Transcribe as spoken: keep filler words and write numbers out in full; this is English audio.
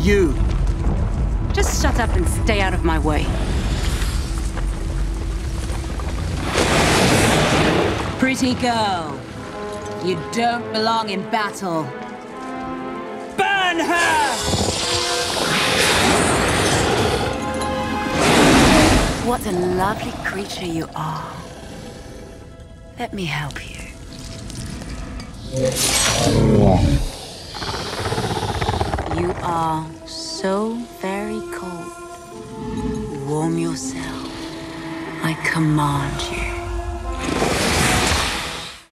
You. Just shut up and stay out of my way. Pretty girl. You don't belong in battle. Burn her! What a lovely creature you are. Let me help you. You are so very cold. Warm yourself. I command you.